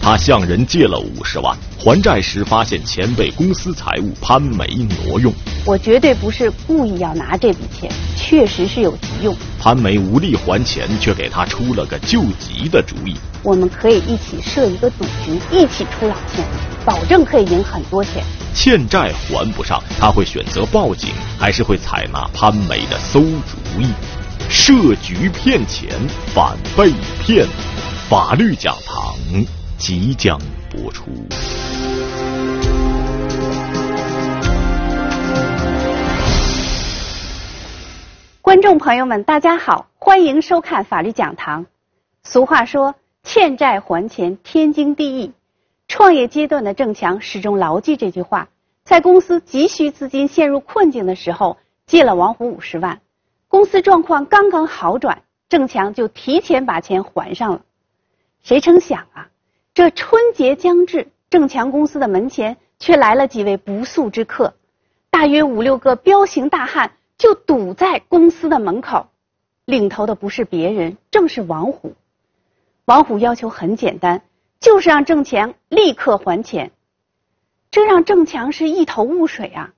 他向人借了50万，还债时发现钱被公司财务潘梅挪用。我绝对不是故意要拿这笔钱，确实是有急用。潘梅无力还钱，却给他出了个救急的主意。我们可以一起设一个赌局，一起出老千，保证可以赢很多钱。欠债还不上，他会选择报警，还是会采纳潘梅的馊主意？设局骗钱，反被骗。法律讲堂即将播出。观众朋友们，大家好，欢迎收看法律讲堂。俗话说，欠债还钱，天经地义。创业阶段的郑强始终牢记这句话，在公司急需资金陷入困境的时候，借了王虎50万。公司状况刚刚好转，郑强就提前把钱还上了。谁成想啊，这春节将至，郑强公司的门前却来了几位不速之客，大约5、6个彪形大汉就堵在公司的门口。领头的不是别人，正是王虎。王虎要求很简单，就是让郑强立刻还钱。这让郑强是一头雾水啊，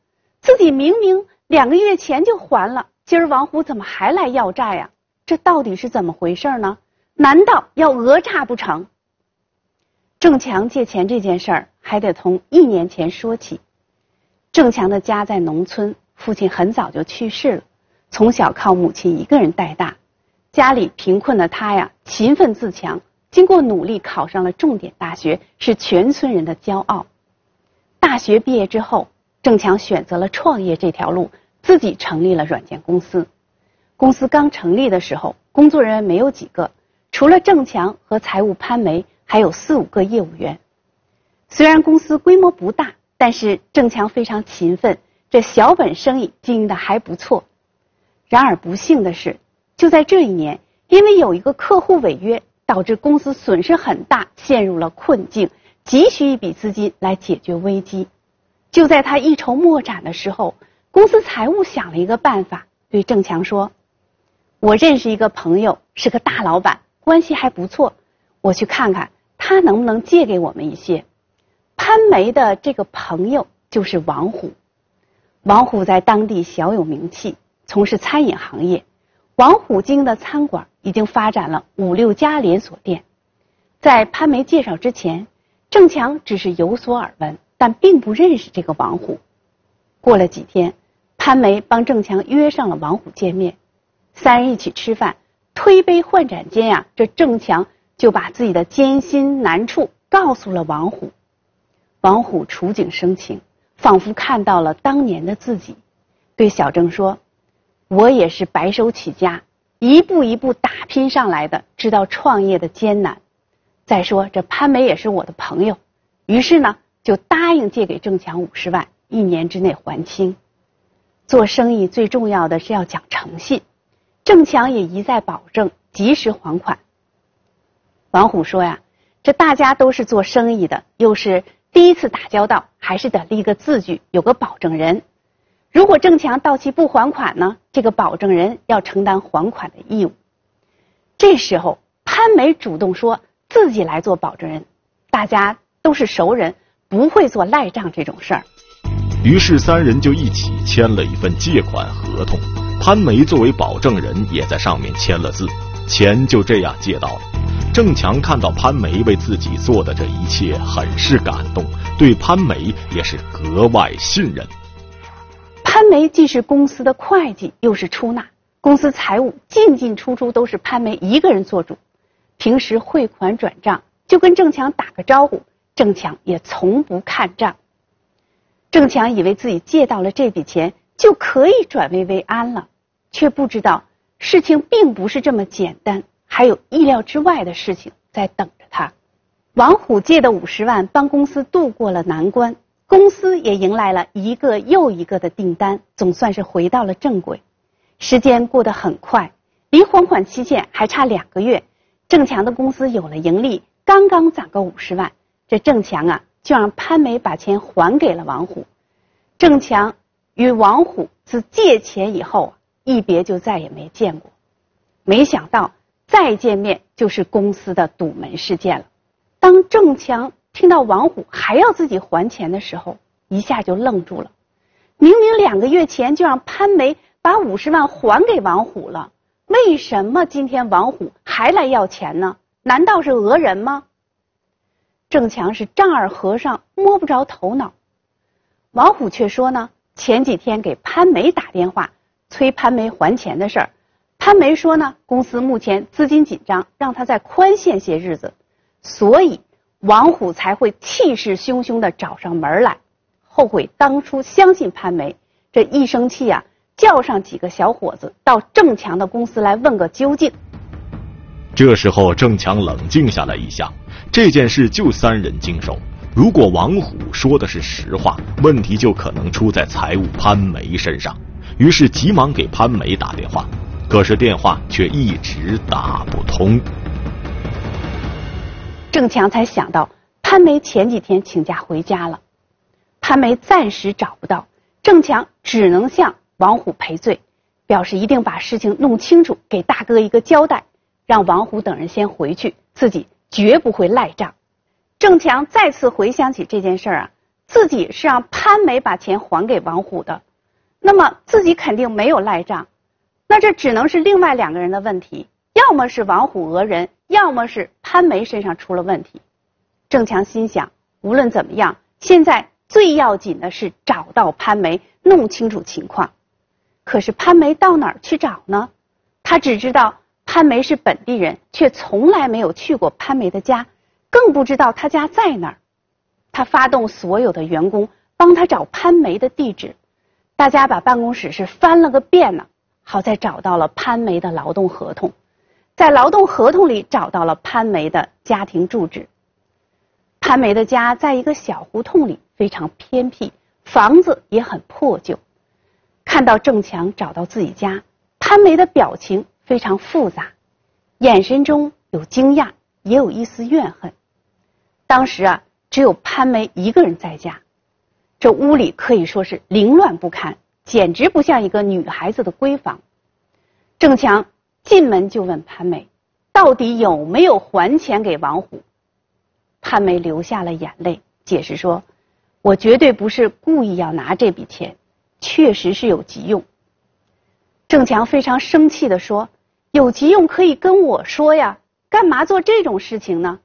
自己明明2个月前就还了，今儿王虎怎么还来要债呀？这到底是怎么回事呢？难道要讹诈不成？郑强借钱这件事儿还得从1年前说起。郑强的家在农村，父亲很早就去世了，从小靠母亲一个人带大。家里贫困的他呀，勤奋自强，经过努力考上了重点大学，是全村人的骄傲。大学毕业之后，郑强选择了创业这条路，自己成立了软件公司。公司刚成立的时候，工作人员没有几个，除了郑强和财务潘梅，还有4、5个业务员。虽然公司规模不大，但是郑强非常勤奋，这小本生意经营的还不错。然而不幸的是，就在这一年，因为有一个客户违约，导致公司损失很大，陷入了困境，急需一笔资金来解决危机。就在他一筹莫展的时候，公司财务想了一个办法，对郑强说：“我认识一个朋友，是个大老板，关系还不错，我去看看他能不能借给我们一些。”潘梅的这个朋友就是王虎。王虎在当地小有名气，从事餐饮行业。王虎经营的餐馆已经发展了5、6家连锁店。在潘梅介绍之前，郑强只是有所耳闻，但并不认识这个王虎。过了几天，潘梅帮郑强约上了王虎见面，3人一起吃饭，推杯换盏间呀，这郑强就把自己的艰辛难处告诉了王虎。王虎触景生情，仿佛看到了当年的自己，对小郑说：“我也是白手起家，一步一步打拼上来的，知道创业的艰难。再说这潘梅也是我的朋友。”于是呢，就答应借给郑强50万，1年之内还清。做生意最重要的是要讲诚信，郑强也一再保证及时还款。王虎说呀，这大家都是做生意的，又是第一次打交道，还是得立个字据，有个保证人。如果郑强到期不还款呢，这个保证人要承担还款的义务。这时候潘梅主动说自己来做保证人，大家都是熟人，不会做赖账这种事儿。于是3人就一起签了一份借款合同，潘梅作为保证人也在上面签了字，钱就这样借到了。郑强看到潘梅为自己做的这一切，很是感动，对潘梅也是格外信任。潘梅既是公司的会计，又是出纳，公司财务进出都是潘梅一个人做主。平时汇款转账就跟郑强打个招呼，郑强也从不看账。郑强以为自己借到了这笔钱就可以转危为安了，却不知道事情并不是这么简单，还有意料之外的事情在等着他。王虎借的50万帮公司度过了难关，公司也迎来了一个又一个的订单，总算是回到了正轨。时间过得很快，离还款期限还差2个月，郑强的公司有了盈利，刚刚攒够50万。这郑强啊，就让潘梅把钱还给了王虎。郑强与王虎自借钱以后，一别就再也没见过。没想到再见面就是公司的堵门事件了。当郑强听到王虎还要自己还钱的时候，一下就愣住了。明明2个月前就让潘梅把50万还给王虎了，为什么今天王虎还来要钱呢？难道是讹人吗？郑强是丈二和尚摸不着头脑。王虎却说呢，前几天给潘梅打电话，催潘梅还钱的事儿。潘梅说呢，公司目前资金紧张，让他再宽限些日子，所以王虎才会气势汹汹地找上门来，后悔当初相信潘梅，这一生气啊，叫上几个小伙子到郑强的公司来问个究竟。这时候郑强冷静下来一下，这件事就3人经手，如果王虎说的是实话，问题就可能出在财务潘梅身上，于是急忙给潘梅打电话，可是电话却一直打不通。郑强才想到潘梅前几天请假回家了，潘梅暂时找不到，郑强只能向王虎赔罪，表示一定把事情弄清楚，给大哥一个交代，让王虎等人先回去，自己绝不会赖账。郑强再次回想起这件事啊，自己是让潘梅把钱还给王虎的，那么自己肯定没有赖账，那这只能是另外2个人的问题，要么是王虎讹人，要么是潘梅身上出了问题。郑强心想，无论怎么样，现在最要紧的是找到潘梅，弄清楚情况。可是潘梅到哪儿去找呢？他只知道潘梅是本地人，却从来没有去过潘梅的家，更不知道他家在哪儿。他发动所有的员工帮他找潘梅的地址，大家把办公室是翻了个遍呢。好在找到了潘梅的劳动合同，在劳动合同里找到了潘梅的家庭住址。潘梅的家在一个小胡同里，非常偏僻，房子也很破旧。看到郑强找到自己家，潘梅的表情非常复杂，眼神中有惊讶，也有一丝怨恨。当时啊，只有潘梅一个人在家，这屋里可以说是凌乱不堪，简直不像一个女孩子的闺房。郑强进门就问潘梅，到底有没有还钱给王虎？潘梅流下了眼泪，解释说：“我绝对不是故意要拿这笔钱，确实是有急用。”郑强非常生气地说：“有急用可以跟我说呀，干嘛做这种事情呢？”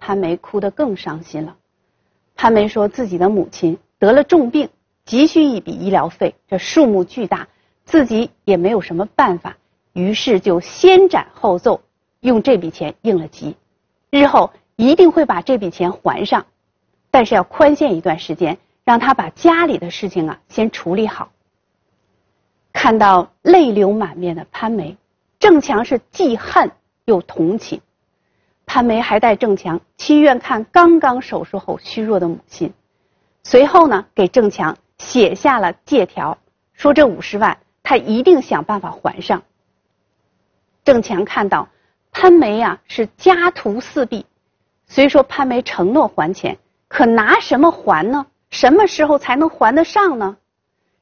潘梅哭得更伤心了。潘梅说自己的母亲得了重病，急需一笔医疗费，这数目巨大，自己也没有什么办法，于是就先斩后奏，用这笔钱应了急，日后一定会把这笔钱还上，但是要宽限一段时间，让他把家里的事情啊先处理好。看到泪流满面的潘梅，郑强是既恨又同情。潘梅还带郑强去医院看刚刚手术后虚弱的母亲，随后呢给郑强写下了借条，说这50万他一定想办法还上。郑强看到潘梅啊是家徒四壁，虽说潘梅承诺还钱，可拿什么还呢？什么时候才能还得上呢？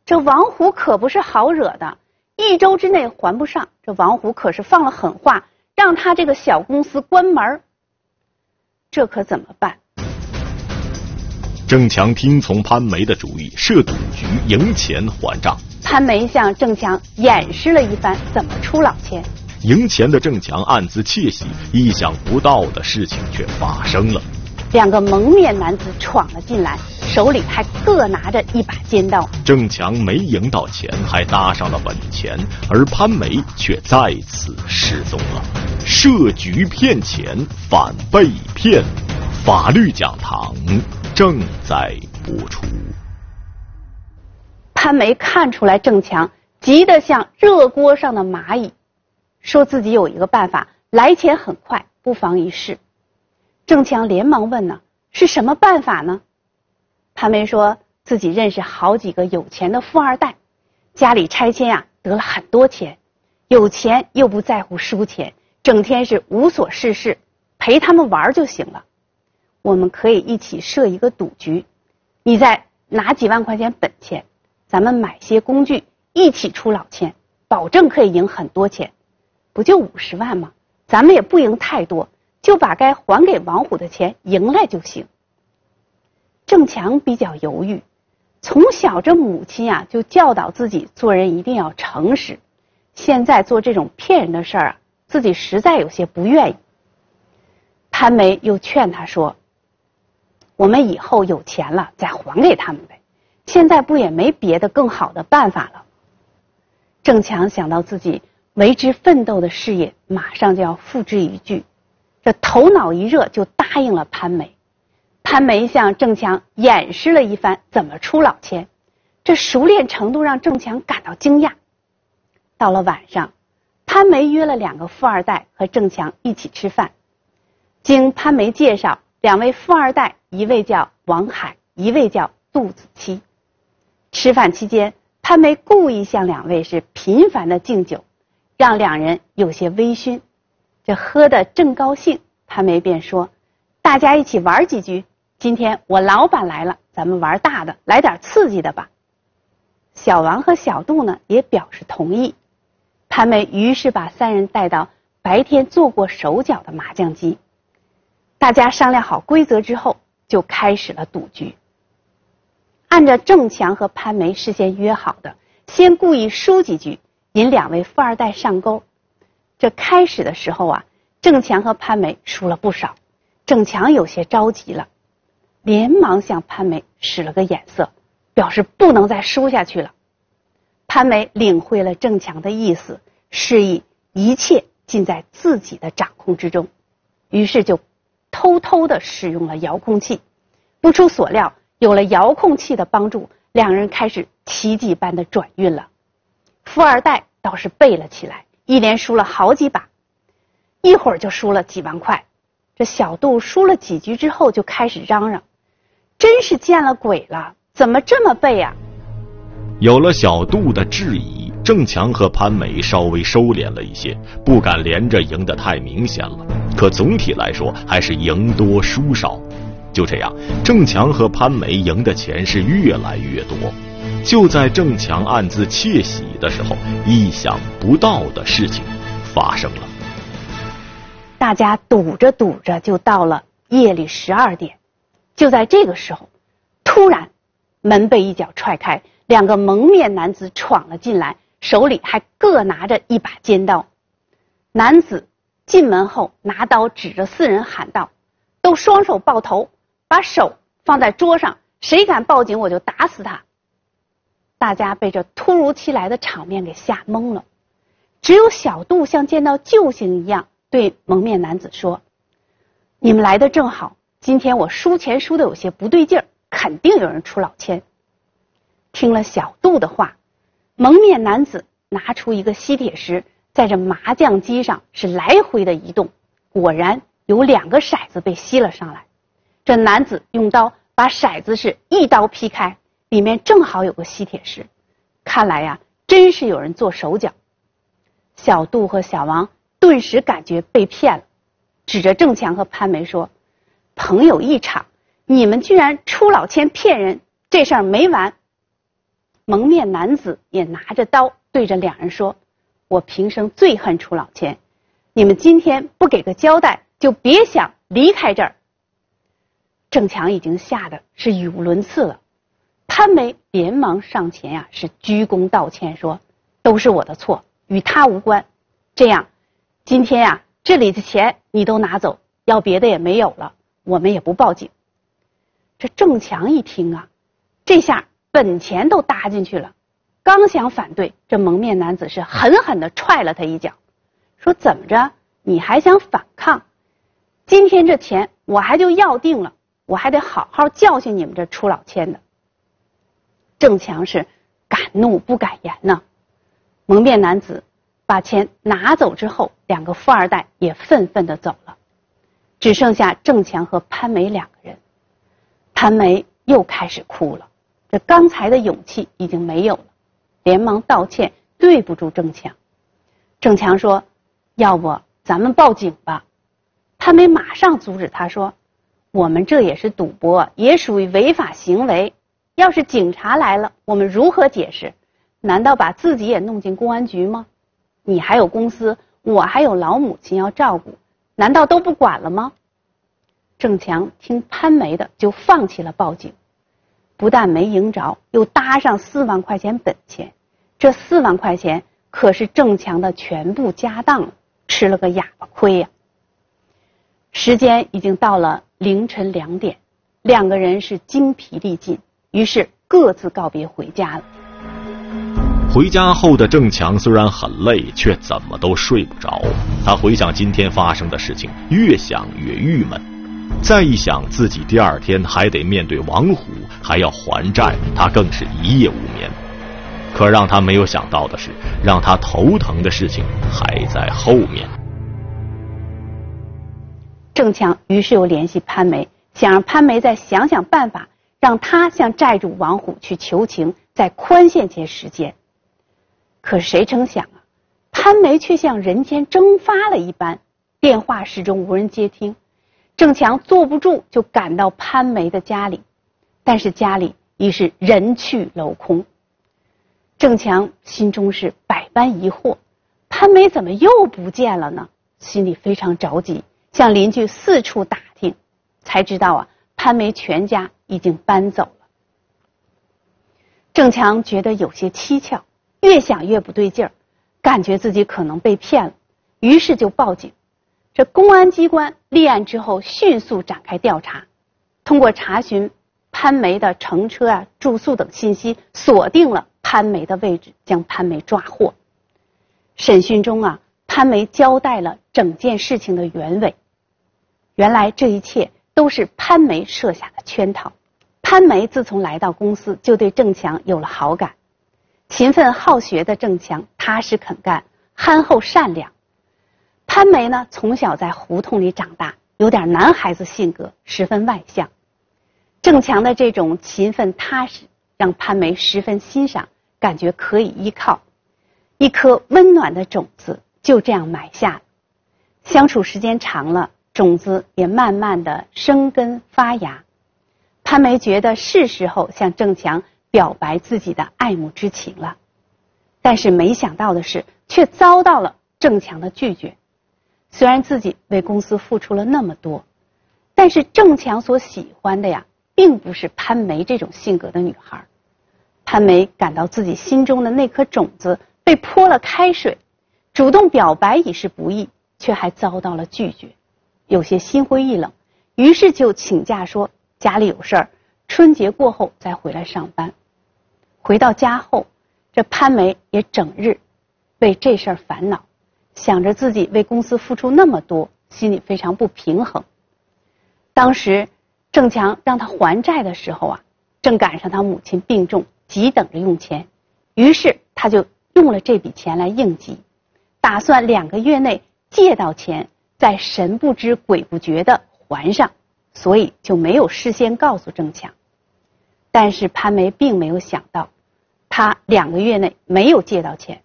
这王虎可不是好惹的，1周之内还不上，这王虎可是放了狠话，让他这个小公司关门，这可怎么办？郑强听从潘梅的主意，设赌局赢钱还账。潘梅向郑强演示了一番怎么出老千。赢钱的郑强暗自窃喜，意想不到的事情却发生了。2个蒙面男子闯了进来，手里还各拿着一把尖刀。郑强没赢到钱，还搭上了本钱，而潘梅却再次失踪了。设局骗钱，反被骗，法律讲堂正在播出。潘梅看出来郑强急得像热锅上的蚂蚁，说自己有一个办法，来钱很快，不妨一试。郑强连忙问呢，是什么办法呢？潘梅说自己认识好几个有钱的富二代，家里拆迁啊得了很多钱，有钱又不在乎输钱，整天是无所事事，陪他们玩就行了。我们可以一起设一个赌局，你再拿几万块钱本钱，咱们买些工具一起出老千，保证可以赢很多钱，不就50万吗？咱们也不赢太多，就把该还给王虎的钱赢来就行。郑强比较犹豫，从小这母亲啊就教导自己做人一定要诚实，现在做这种骗人的事儿啊，自己实在有些不愿意。潘梅又劝他说：“我们以后有钱了再还给他们呗，现在不也没别的更好的办法了。”郑强想到自己为之奋斗的事业马上就要付之一炬，这头脑一热就答应了潘梅。潘梅向郑强演示了一番怎么出老千，这熟练程度让郑强感到惊讶。到了晚上，潘梅约了两个富二代和郑强一起吃饭。经潘梅介绍，两位富二代，一位叫王海，一位叫杜子期。吃饭期间，潘梅故意向两位是频繁的敬酒，让两人有些微醺。这喝得正高兴，潘梅便说：“大家一起玩几局，今天我老板来了，咱们玩大的，来点刺激的吧。”小王和小杜呢也表示同意。潘梅于是把三人带到白天做过手脚的麻将机，大家商量好规则之后，就开始了赌局。按照郑强和潘梅事先约好的，先故意输几局，引两位富二代上钩。这开始的时候啊，郑强和潘梅输了不少，郑强有些着急了，连忙向潘梅使了个眼色，表示不能再输下去了。潘梅领会了郑强的意思，示意一切尽在自己的掌控之中，于是就偷偷地使用了遥控器。不出所料，有了遥控器的帮助，两人开始奇迹般的转运了。富二代倒是背了起来，一连输了好几把，一会儿就输了几万块。这小杜输了几局之后就开始嚷嚷：“真是见了鬼了，怎么这么背啊！”有了小杜的质疑，郑强和潘梅稍微收敛了一些，不敢连着赢得太明显了。可总体来说还是赢多输少。就这样，郑强和潘梅赢的钱是越来越多。就在郑强暗自窃喜的时候，意想不到的事情发生了。大家赌着赌着就到了夜里12点，就在这个时候，突然门被一脚踹开，两个蒙面男子闯了进来，手里还各拿着一把尖刀。男子进门后拿刀指着四人喊道：“都双手抱头，把手放在桌上，谁敢报警我就打死他。”大家被这突如其来的场面给吓懵了，只有小杜像见到救星一样对蒙面男子说：“你们来的正好，今天我输钱输的有些不对劲儿，肯定有人出老千。”听了小杜的话，蒙面男子拿出一个吸铁石，在这麻将机上是来回的移动，果然有两个骰子被吸了上来。这男子用刀把骰子是一刀劈开，里面正好有个吸铁石，看来呀，真是有人做手脚。小杜和小王顿时感觉被骗了，指着郑强和潘梅说：“朋友一场，你们居然出老千骗人，这事儿没完。”蒙面男子也拿着刀对着两人说：“我平生最恨出老千，你们今天不给个交代，就别想离开这儿。”郑强已经吓得是语无伦次了。潘梅连忙上前呀，是鞠躬道歉说：“都是我的错，与他无关。这样，今天呀，这里的钱你都拿走，要别的也没有了，我们也不报警。”这郑强一听啊，这下本钱都搭进去了，刚想反对，这蒙面男子是狠狠地踹了他一脚，说：“怎么着，你还想反抗？今天这钱我还就要定了，我还得好好教训你们这出老千的。”郑强是敢怒不敢言呢。蒙面男子把钱拿走之后，两个富二代也愤愤地走了，只剩下郑强和潘梅两个人。潘梅又开始哭了，这刚才的勇气已经没有了，连忙道歉，对不住郑强。郑强说：“要不咱们报警吧。”潘梅马上阻止他说：“我们这也是赌博，也属于违法行为。要是警察来了，我们如何解释？难道把自己也弄进公安局吗？你还有公司，我还有老母亲要照顾，难道都不管了吗？郑强听潘梅的，就放弃了报警，不但没赢着，又搭上4万块钱本钱。这4万块钱可是郑强的全部家当了，吃了个哑巴亏呀。时间已经到了凌晨2点，两个人是精疲力尽，于是各自告别回家了。回家后的郑强虽然很累，却怎么都睡不着。他回想今天发生的事情，越想越郁闷。再一想自己第二天还得面对王虎，还要还债，他更是一夜无眠。可让他没有想到的是，让他头疼的事情还在后面。郑强于是又联系潘梅，想让潘梅再想想办法，让他向债主王虎去求情，再宽限些时间。可谁成想啊，潘梅却像人间蒸发了一般，电话始终无人接听。郑强坐不住，就赶到潘梅的家里，但是家里已是人去楼空。郑强心中是百般疑惑，潘梅怎么又不见了呢？心里非常着急，向邻居四处打听，才知道啊，潘梅全家已经搬走了。郑强觉得有些蹊跷，越想越不对劲儿，感觉自己可能被骗了，于是就报警。这公安机关立案之后，迅速展开调查，通过查询潘梅的乘车啊、住宿等信息，锁定了潘梅的位置，将潘梅抓获。审讯中啊，潘梅交代了整件事情的原委。原来这一切都是潘梅设下的圈套。潘梅自从来到公司，就对郑强有了好感。勤奋好学的郑强踏实肯干，憨厚善良。潘梅呢，从小在胡同里长大，有点男孩子性格，十分外向。郑强的这种勤奋踏实让潘梅十分欣赏，感觉可以依靠。一颗温暖的种子就这样埋下了。相处时间长了，种子也慢慢的生根发芽。潘梅觉得是时候向郑强表白自己的爱慕之情了，但是没想到的是，却遭到了郑强的拒绝。虽然自己为公司付出了那么多，但是郑强所喜欢的呀，并不是潘梅这种性格的女孩。潘梅感到自己心中的那颗种子被泼了开水，主动表白已是不易，却还遭到了拒绝，有些心灰意冷，于是就请假说家里有事儿，春节过后再回来上班。回到家后，这潘梅也整日为这事儿烦恼，想着自己为公司付出那么多，心里非常不平衡。当时郑强让他还债的时候啊，正赶上他母亲病重，急等着用钱，于是他就用了这笔钱来应急，打算2个月内借到钱，再神不知鬼不觉地还上，所以就没有事先告诉郑强。但是潘梅并没有想到，他2个月内没有借到钱，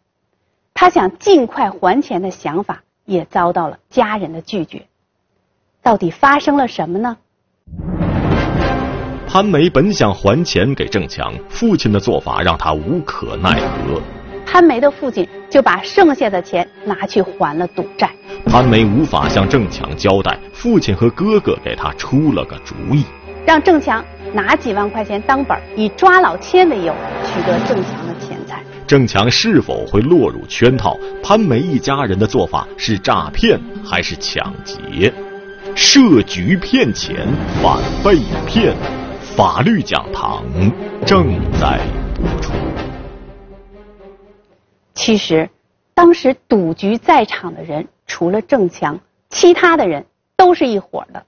他想尽快还钱的想法也遭到了家人的拒绝。到底发生了什么呢？潘梅本想还钱给郑强，父亲的做法让他无可奈何。潘梅的父亲就把剩下的钱拿去还了赌债。潘梅无法向郑强交代，父亲和哥哥给他出了个主意，让郑强拿几万块钱当本，以抓老千为由取得郑强的钱财。郑强是否会落入圈套？潘梅一家人的做法是诈骗还是抢劫？设局骗钱，反被骗。法律讲堂正在播出。其实，当时赌局在场的人，除了郑强，其他的人都是一伙的。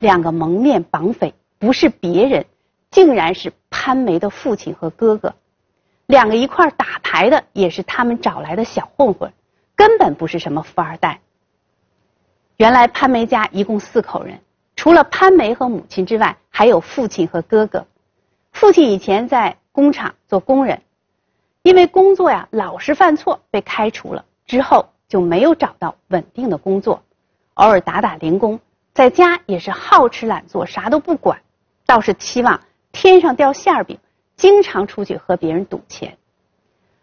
2个蒙面绑匪。不是别人，竟然是潘梅的父亲和哥哥。2个一块打牌的也是他们找来的小混混，根本不是什么富二代。原来潘梅家一共4口人，除了潘梅和母亲之外，还有父亲和哥哥。父亲以前在工厂做工人，因为工作呀老是犯错，被开除了，之后就没有找到稳定的工作，偶尔打打零工，在家也是好吃懒做，啥都不管。倒是期望天上掉馅饼，经常出去和别人赌钱。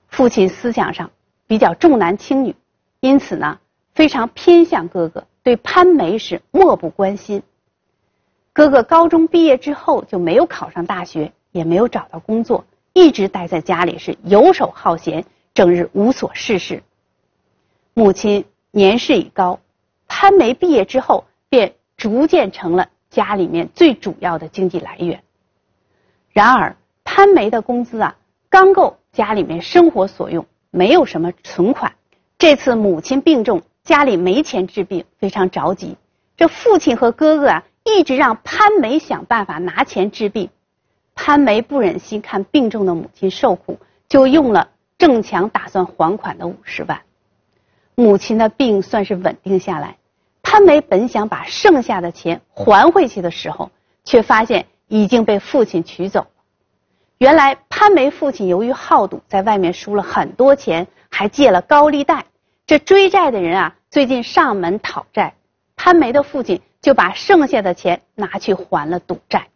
父亲思想上比较重男轻女，因此呢非常偏向哥哥，对攀梅是漠不关心。哥哥高中毕业之后就没有考上大学，也没有找到工作，一直待在家里，是游手好闲，整日无所事事。母亲年事已高，潘梅毕业之后便逐渐成了家里面最主要的经济来源。然而，潘梅的工资刚够家里面生活所用，没有什么存款。这次母亲病重，家里没钱治病，非常着急。这父亲和哥哥一直让潘梅想办法拿钱治病。潘梅不忍心看病重的母亲受苦，就用了郑强打算还款的50万。母亲的病算是稳定下来，潘梅本想把剩下的钱还回去的时候，却发现已经被父亲取走了。原来潘梅父亲由于好赌，在外面输了很多钱，还借了高利贷。这追债的人最近上门讨债，潘梅的父亲就把剩下的钱拿去还了赌债。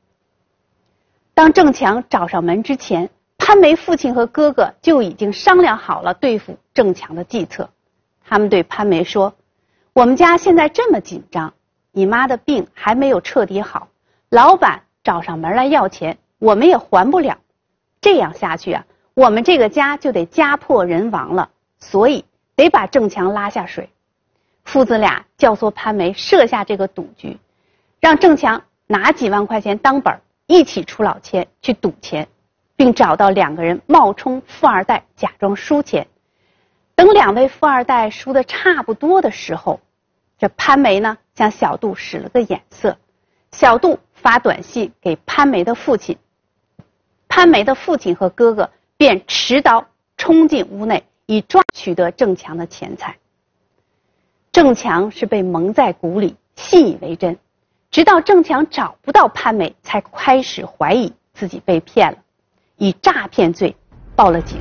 当郑强找上门之前，潘梅父亲和哥哥就已经商量好了对付郑强的计策。他们对潘梅说：“我们家现在这么紧张，你妈的病还没有彻底好，老板找上门来要钱，我们也还不了。这样下去我们这个家就得家破人亡了，所以得把郑强拉下水。”父子俩教唆潘梅设下这个赌局，让郑强拿几万块钱当本，一起出老千去赌钱，并找到两个人冒充富二代，假装输钱。等两位富二代输的差不多的时候，这潘梅向小杜使了个眼色，小杜发短信给潘梅的父亲，潘梅的父亲和哥哥便持刀冲进屋内，以抓取得郑强的钱财。郑强是被蒙在鼓里，信以为真，直到郑强找不到潘梅，才开始怀疑自己被骗了，以诈骗罪报了警。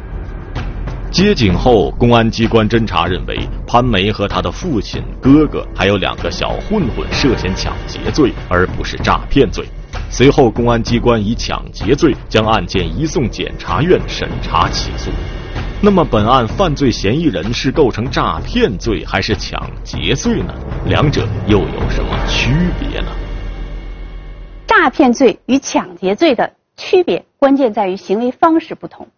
接警后，公安机关侦查认为潘梅和他的父亲、哥哥还有2个小混混涉嫌抢劫罪，而不是诈骗罪。随后，公安机关以抢劫罪将案件移送检察院审查起诉。那么，本案犯罪嫌疑人是构成诈骗罪还是抢劫罪呢？两者又有什么区别呢？诈骗罪与抢劫罪的区别，关键在于行为方式不同。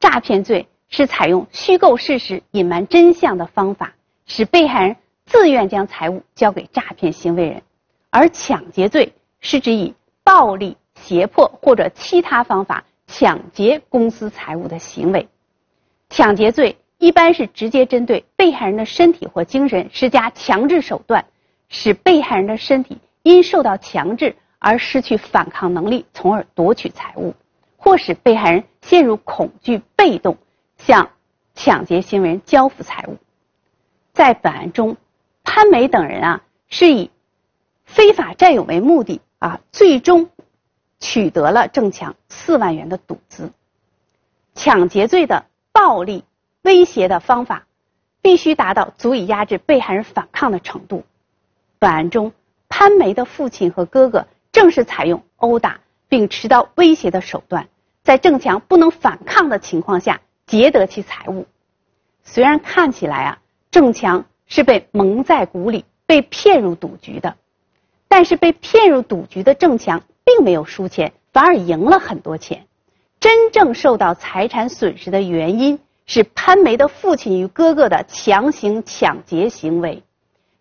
诈骗罪是采用虚构事实、隐瞒真相的方法，使被害人自愿将财物交给诈骗行为人；而抢劫罪是指以暴力、胁迫或者其他方法抢劫公私财物的行为。抢劫罪一般是直接针对被害人的身体或精神施加强制手段，使被害人的身体因受到强制而失去反抗能力，从而夺取财物，或使被害人陷入恐惧、被动，向抢劫行为人交付财物。在本案中，潘梅等人是以非法占有为目的最终取得了郑强4万元的赌资。抢劫罪的暴力威胁的方法必须达到足以压制被害人反抗的程度。本案中，潘梅的父亲和哥哥正是采用殴打并持刀威胁的手段，在郑强不能反抗的情况下劫得其财物。虽然看起来郑强是被蒙在鼓里，被骗入赌局的，但是被骗入赌局的郑强并没有输钱，反而赢了很多钱。真正受到财产损失的原因是潘梅的父亲与哥哥的强行抢劫行为。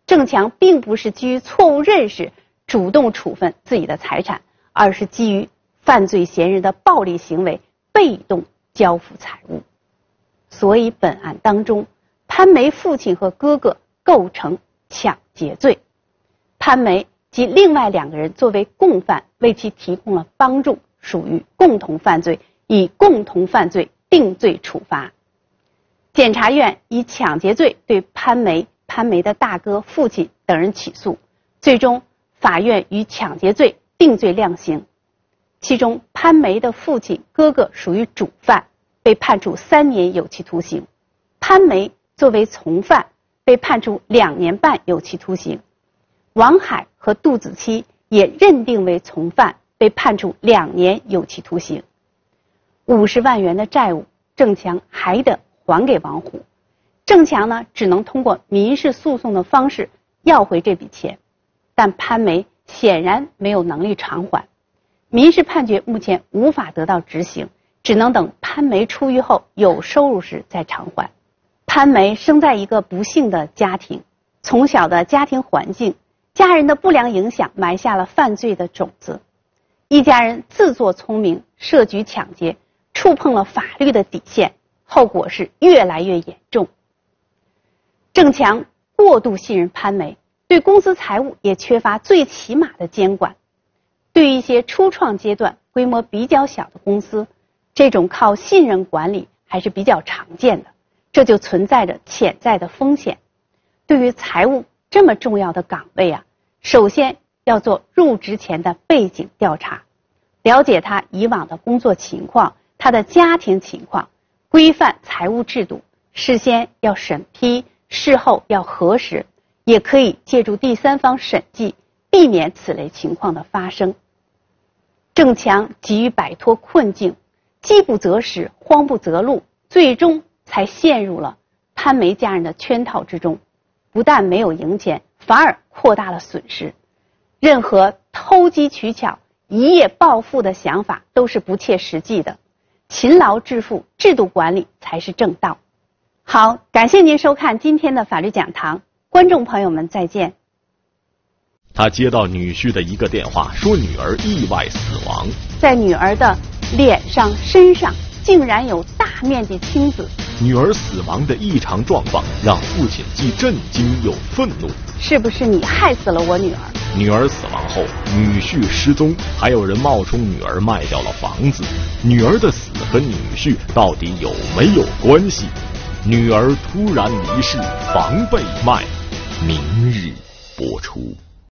郑强并不是基于错误认识主动处分自己的财产，而是基于犯罪嫌疑人的暴力行为被动交付财物。所以本案当中，潘梅父亲和哥哥构成抢劫罪，潘梅及另外2个人作为共犯为其提供了帮助，属于共同犯罪，以共同犯罪定罪处罚。检察院以抢劫罪对潘梅、潘梅的大哥、父亲等人起诉，最终法院于抢劫罪定罪量刑。其中，潘梅的父亲、哥哥属于主犯，被判处3年有期徒刑；潘梅作为从犯，被判处2年半有期徒刑；王海和杜子期也认定为从犯，被判处2年有期徒刑。50万元的债务，郑强还得还给王虎。郑强只能通过民事诉讼的方式要回这笔钱，但潘梅显然没有能力偿还。民事判决目前无法得到执行，只能等潘梅出狱后有收入时再偿还。潘梅生在一个不幸的家庭，从小的家庭环境、家人的不良影响埋下了犯罪的种子。一家人自作聪明，设局抢劫，触碰了法律的底线，后果是越来越严重。郑强过度信任潘梅，对公司财务也缺乏最起码的监管。对于一些初创阶段、规模比较小的公司，这种靠信任管理还是比较常见的，这就存在着潜在的风险。对于财务这么重要的岗位啊，首先要做入职前的背景调查，了解他以往的工作情况、他的家庭情况，规范财务制度，事先要审批，事后要核实，也可以借助第三方审计，避免此类情况的发生。郑强急于摆脱困境，饥不择食，慌不择路，最终才陷入了潘梅家人的圈套之中，不但没有赢钱，反而扩大了损失。任何偷机取巧、一夜暴富的想法都是不切实际的，勤劳致富、制度管理才是正道。好，感谢您收看今天的法律讲堂，观众朋友们再见。他接到女婿的一个电话，说女儿意外死亡，在女儿的脸上、身上竟然有大面积青紫。女儿死亡的异常状况让父亲既震惊又愤怒。是不是你害死了我女儿？女儿死亡后，女婿失踪，还有人冒充女儿卖掉了房子。女儿的死和女婿到底有没有关系？女儿突然离世，防被卖。明日播出。